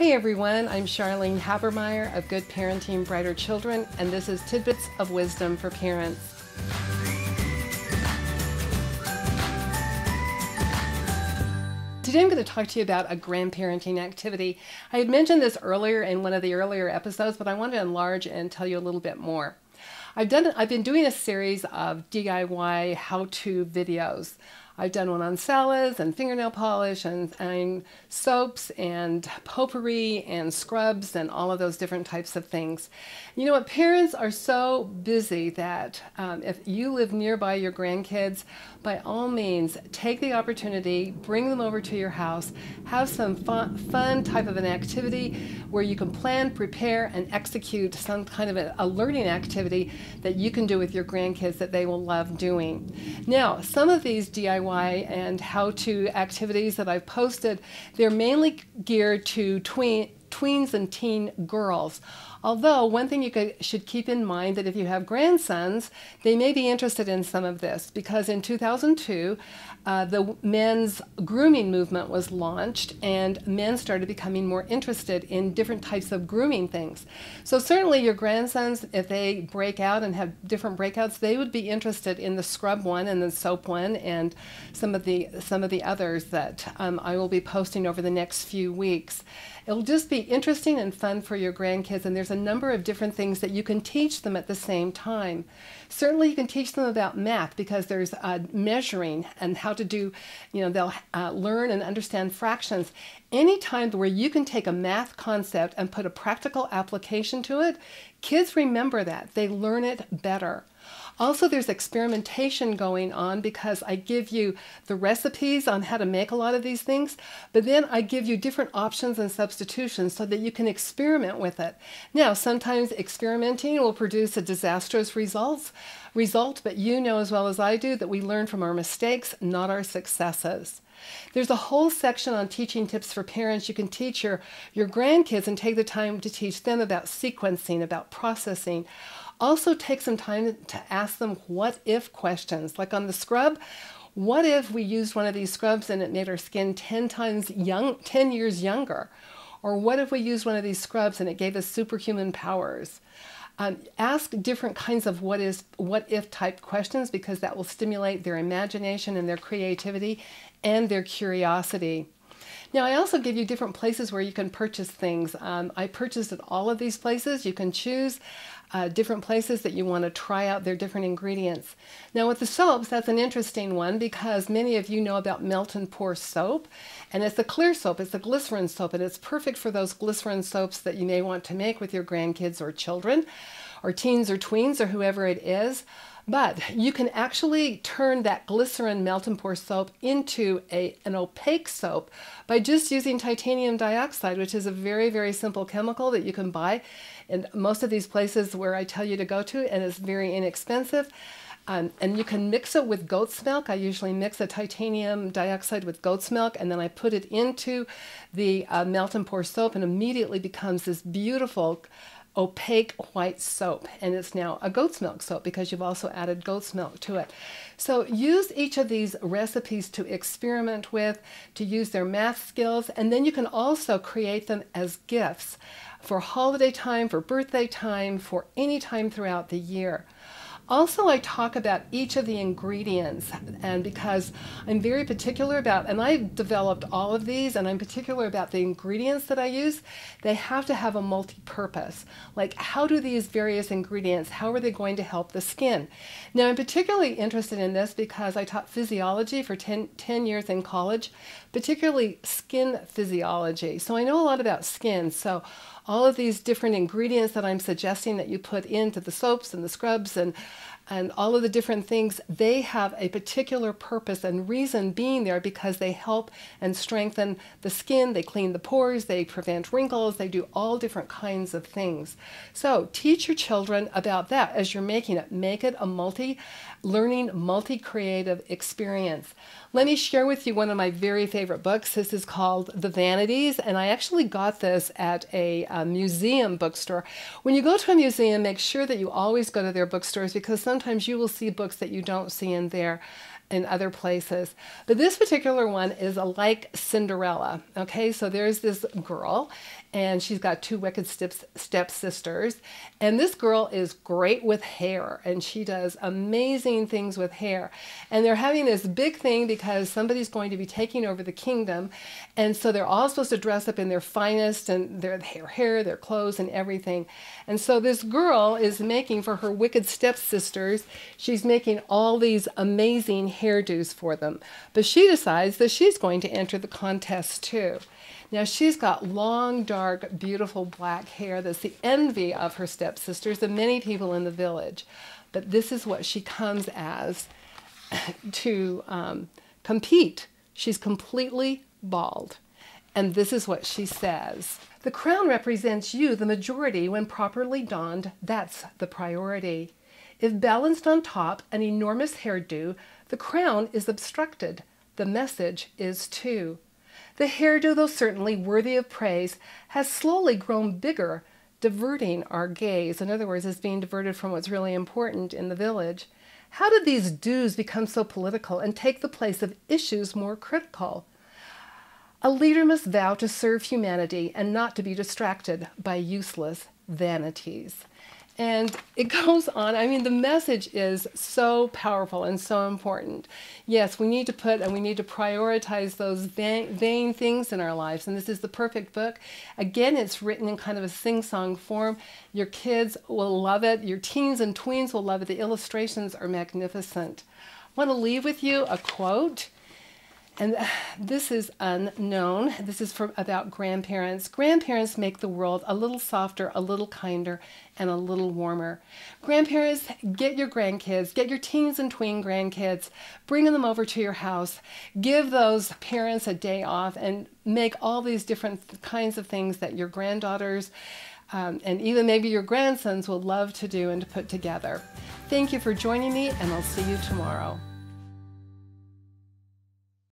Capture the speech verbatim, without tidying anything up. Hey everyone, I'm Charlene Habermeyer of Good Parenting, Brighter Children, and this is Tidbits of Wisdom for Parents. Today I'm going to talk to you about a grandparenting activity. I had mentioned this earlier in one of the earlier episodes, but I want to enlarge and tell you a little bit more. I've done, I've been doing a series of D I Y how-to videos. I've done one on salads and fingernail polish and, and soaps and potpourri and scrubs and all of those different types of things. You know what? Parents are so busy that um, if you live nearby your grandkids, by all means, take the opportunity, bring them over to your house, have some fun, fun type of an activity where you can plan, prepare, and execute some kind of a, a learning activity that you can do with your grandkids that they will love doing. Now, some of these D I Y and how-to activities that I've posted, they're mainly geared to tween, tweens and teen girls. Although one thing you could, should keep in mind that if you have grandsons, they may be interested in some of this, because in two thousand two, uh, the men's grooming movement was launched and men started becoming more interested in different types of grooming things. So certainly your grandsons, if they break out and have different breakouts, they would be interested in the scrub one and the soap one and some of the, some of the others that um, I will be posting over the next few weeks. It'll just be interesting and fun for your grandkids, and there's a number of different things that you can teach them at the same time. Certainly you can teach them about math, because there's uh, measuring and how to do, you know, they'll uh, learn and understand fractions. Any time where you can take a math concept and put a practical application to it, kids remember that. They learn it better. Also, there's experimentation going on, because I give you the recipes on how to make a lot of these things, but then I give you different options and substitutions so that you can experiment with it. Now, sometimes experimenting will produce a disastrous results, result, but you know as well as I do that we learn from our mistakes, not our successes. There's a whole section on teaching tips for parents. You can teach your, your grandkids and take the time to teach them about sequencing, about processing. Also take some time to ask them what if questions, like on the scrub. What if we used one of these scrubs and it made our skin ten times young, ten years younger? Or what if we used one of these scrubs and it gave us superhuman powers? Um, ask different kinds of what is, what if type questions, because that will stimulate their imagination and their creativity and their curiosity. Now, I also give you different places where you can purchase things. Um, I purchased at all of these places. You can choose uh, different places that you want to try out their different ingredients. Now, with the soaps, that's an interesting one, because many of you know about melt and pour soap. And it's a clear soap. It's a glycerin soap. And it's perfect for those glycerin soaps that you may want to make with your grandkids or children or teens or tweens or whoever it is. But you can actually turn that glycerin melt and pour soap into a, an opaque soap by just using titanium dioxide, which is a very, very simple chemical that you can buy in most of these places where I tell you to go to, and it's very inexpensive. Um, and you can mix it with goat's milk. I usually mix a titanium dioxide with goat's milk, and then I put it into the uh, melt and pour soap, and immediately becomes this beautiful opaque white soap, and it's now a goat's milk soap because you've also added goat's milk to it. So use each of these recipes to experiment with, to use their math skills, and then you can also create them as gifts for holiday time, for birthday time, for any time throughout the year. Also, I talk about each of the ingredients, and because I'm very particular about, and I've developed all of these, and I'm particular about the ingredients that I use, they have to have a multi-purpose. Like, how do these various ingredients, how are they going to help the skin? Now, I'm particularly interested in this because I taught physiology for ten years in college, particularly skin physiology. So I know a lot about skin. So all of these different ingredients that I'm suggesting that you put into the soaps and the scrubs and and all of the different things, they have a particular purpose and reason being there, because they help and strengthen the skin, they clean the pores, they prevent wrinkles, they do all different kinds of things. So teach your children about that as you're making it. Make it a multi-learning, multi-creative experience. Let me share with you one of my very favorite books. This is called The Vanities, and I actually got this at a, a museum bookstore. When you go to a museum, make sure that you always go to their bookstores, because sometimes you will see books that you don't see in there. in other places. But this particular one is like Cinderella. Okay, so there's this girl, and she's got two wicked stepsisters. And this girl is great with hair, and she does amazing things with hair. And they're having this big thing because somebody's going to be taking over the kingdom. And so they're all supposed to dress up in their finest, and their hair, hair their clothes, and everything. And so this girl is making, for her wicked stepsisters, she's making all these amazing hairdos for them. But she decides that she's going to enter the contest too. Now, she's got long, dark, beautiful black hair that's the envy of her stepsisters and many people in the village. But this is what she comes as to um, compete. She's completely bald. And this is what she says. The crown represents you, the majority. When properly donned, that's the priority. If balanced on top, an enormous hairdo, the crown is obstructed. The message is too. The hairdo, though certainly worthy of praise, has slowly grown bigger, diverting our gaze. In other words, it's being diverted from what's really important in the village. How did these do's become so political and take the place of issues more critical? A leader must vow to serve humanity and not to be distracted by useless vanities. And it goes on. I mean, the message is so powerful and so important. Yes, we need to put and we need to prioritize those vain, vain things in our lives. And this is the perfect book. Again, it's written in kind of a sing-song form. Your kids will love it. Your teens and tweens will love it. The illustrations are magnificent. I want to leave with you a quote. And this is unknown. This is from, about grandparents. Grandparents make the world a little softer, a little kinder, and a little warmer. Grandparents, get your grandkids, get your teens and tween grandkids, bring them over to your house, give those parents a day off, and make all these different kinds of things that your granddaughters um, and even maybe your grandsons will love to do and to put together. Thank you for joining me, and I'll see you tomorrow.